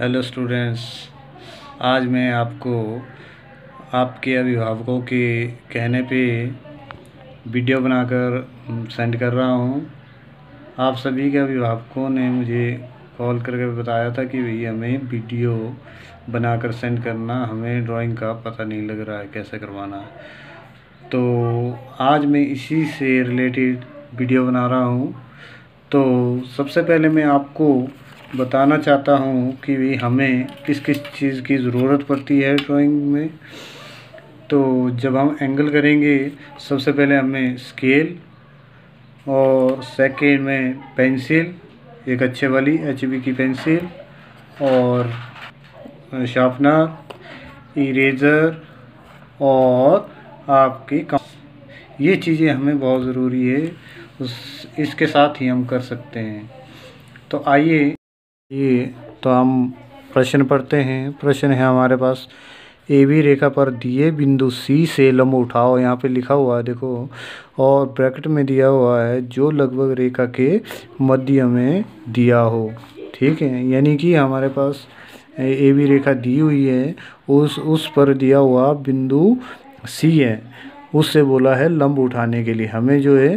Hello students, आज मैं आपको आपके अभिभावकों के कहने पे वीडियो बनाकर सेंड कर रहा हूं। आप सभी के अभिभावकों ने मुझे कॉल करके बताया था कि भैया हमें वीडियो बनाकर सेंड करना, हमें ड्राइंग का पता नहीं लग रहा है कैसे करवाना है। तो आज मैं इसी से रिलेटेड वीडियो बना रहा हूं। तो सबसे पहले मैं आपको बताना चाहता हूं कि हमें किस किस चीज़ की ज़रूरत पड़ती है ड्राइंग में। तो जब हम एंगल करेंगे सबसे पहले हमें स्केल और सेकेंड में पेंसिल, एक अच्छे वाली HB की पेंसिल और शार्पनर, इरेजर और आपकी ये चीज़ें हमें बहुत ज़रूरी है, इसके साथ ही हम कर सकते हैं। तो आइए तो हम प्रश्न पढ़ते हैं। प्रश्न है हमारे पास, AB रेखा पर दिए बिंदु C से लंब उठाओ। यहाँ पे लिखा हुआ है देखो, और ब्रैकेट में दिया हुआ है जो लगभग रेखा के मध्य में दिया हो। ठीक है, यानी कि हमारे पास AB रेखा दी हुई है, उस पर दिया हुआ बिंदु C है, उससे बोला है लंब उठाने के लिए। हमें जो है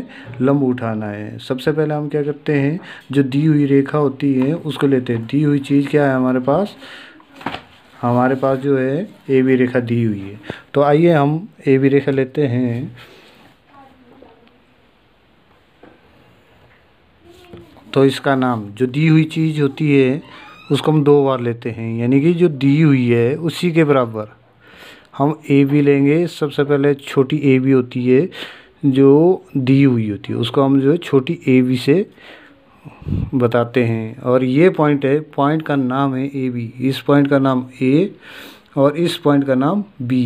लंब उठाना है। सबसे पहले हम क्या करते हैं, जो दी हुई रेखा होती है उसको लेते हैं। दी हुई चीज़ क्या है हमारे पास, जो है AB रेखा दी हुई है। तो आइए हम AB रेखा लेते हैं। तो इसका नाम, जो दी हुई चीज़ होती है उसको हम दो बार लेते हैं, यानी कि जो दी हुई है उसी के बराबर हम AB लेंगे। सबसे पहले छोटी AB होती है जो दी हुई होती है, उसको हम जो है छोटी AB से बताते हैं। और ये पॉइंट है, पॉइंट का नाम है AB, इस पॉइंट का नाम A और इस पॉइंट का नाम B।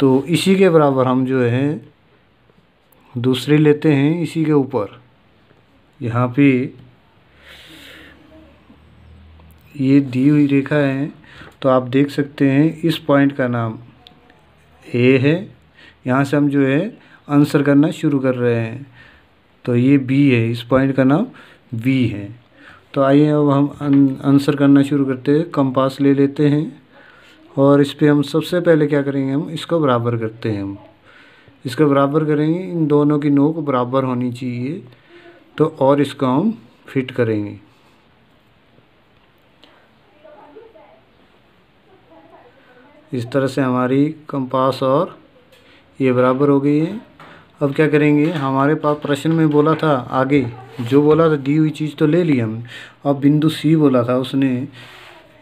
तो इसी के बराबर हम जो है दूसरी लेते हैं, इसी के ऊपर। यहाँ पे ये दी हुई रेखा है, तो आप देख सकते हैं इस पॉइंट का नाम A है। यहाँ से हम जो है आंसर करना शुरू कर रहे हैं। तो ये B है, इस पॉइंट का नाम B है। तो आइए अब हम आंसर करना शुरू करते हैं। कंपास ले लेते हैं और इस पर हम सबसे पहले क्या करेंगे, हम इसको बराबर करते हैं। हम इसको बराबर करेंगे, इन दोनों की नोक बराबर होनी चाहिए। तो और इसको हम फिट करेंगे। इस तरह से हमारी कंपास और ये बराबर हो गई है। अब क्या करेंगे, हमारे पास प्रश्न में बोला था, आगे जो बोला था दी हुई चीज़ तो ले ली हम। अब बिंदु C बोला था, उसने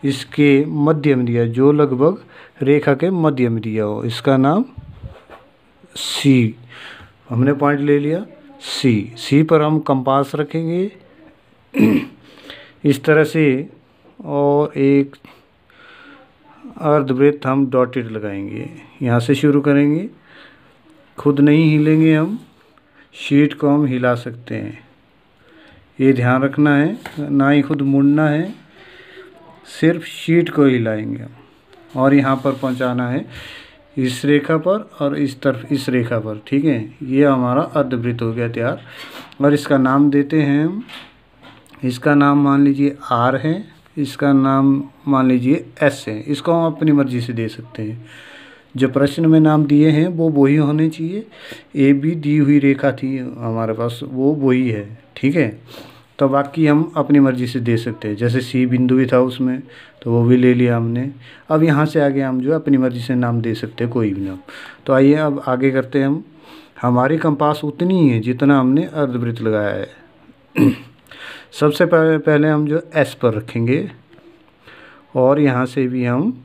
इसके मध्य में दिया, जो लगभग रेखा के मध्य में दिया हो, इसका नाम C। हमने पॉइंट ले लिया C। C पर हम कंपास रखेंगे इस तरह से, और एक अर्धवृत्त हम डॉटेड लगाएंगे। यहाँ से शुरू करेंगे, खुद नहीं हिलेंगे हम, शीट को हम हिला सकते हैं, ये ध्यान रखना है, ना ही खुद मुड़ना है, सिर्फ शीट को हिलाएंगे हम। और यहाँ पर पहुँचाना है इस रेखा पर और इस तरफ इस रेखा पर। ठीक है, ये हमारा अर्धवृत्त हो गया तैयार। और इसका नाम देते हैं हम, इसका नाम मान लीजिए R है, इसका नाम मान लीजिए S है। इसको हम अपनी मर्ज़ी से दे सकते हैं, जो प्रश्न में नाम दिए हैं वो वही होने चाहिए। AB दी हुई रेखा थी हमारे पास, वो वही है। ठीक है, तो बाकी हम अपनी मर्ज़ी से दे सकते हैं। जैसे C बिंदु भी था उसमें, तो वो भी ले लिया हमने। अब यहाँ से आगे हम जो है अपनी मर्ज़ी से नाम दे सकते हैं, कोई भी नाम। तो आइए अब आगे करते हैं हम। हमारी कंपास उतनी ही है जितना हमने अर्धवृत्त लगाया है। सबसे पहले हम जो S पर रखेंगे, और यहाँ से भी हम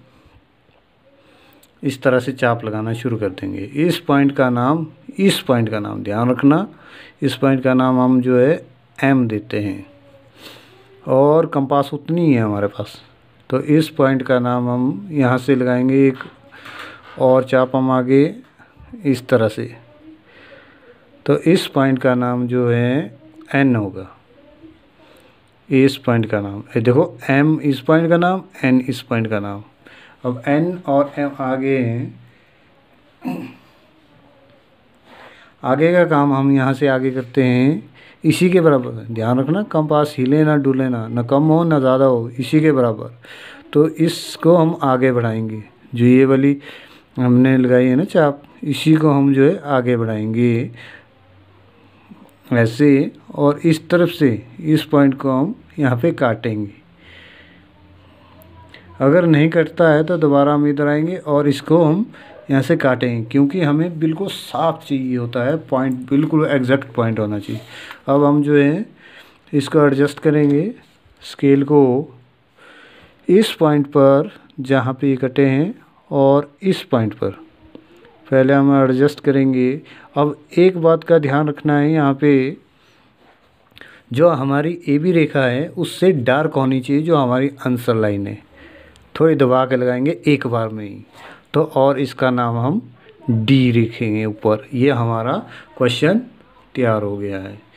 इस तरह से चाप लगाना शुरू कर देंगे। इस पॉइंट का नाम, ध्यान रखना, इस पॉइंट का नाम हम जो है M देते हैं। और कंपास उतनी ही है हमारे पास, तो इस पॉइंट का नाम हम यहाँ से लगाएंगे, एक और चाप हम आगे इस तरह से। तो इस पॉइंट का नाम जो है N होगा, इस पॉइंट का नाम देखो M इस पॉइंट का नाम, N इस पॉइंट का नाम। अब N और M आगे हैं, आगे का काम हम यहाँ से आगे करते हैं। इसी के बराबर, ध्यान रखना कंपास हिले ना डुले ना, ना कम हो ना ज़्यादा हो, इसी के बराबर। तो इसको हम आगे बढ़ाएंगे, जो ये वाली हमने लगाई है ना चाप, इसी को हम जो है आगे बढ़ाएंगे ऐसे, और इस तरफ से इस पॉइंट को हम यहाँ पे काटेंगे। अगर नहीं कटता है तो दोबारा हम इधर आएंगे और इसको हम यहाँ से काटेंगे, क्योंकि हमें बिल्कुल साफ चाहिए होता है पॉइंट, बिल्कुल एग्जैक्ट पॉइंट होना चाहिए। अब हम जो है इसको एडजस्ट करेंगे स्केल को इस पॉइंट पर जहाँ पे ये कटे हैं और इस पॉइंट पर पहले हम एडजस्ट करेंगे। अब एक बात का ध्यान रखना है यहाँ पे, जो हमारी ए बी रेखा है उससे डार्क होनी चाहिए जो हमारी आंसर लाइन है, थोड़ी दबा के लगाएंगे एक बार में ही तो, और इसका नाम हम डी लिखेंगे ऊपर। ये हमारा क्वेश्चन तैयार हो गया है।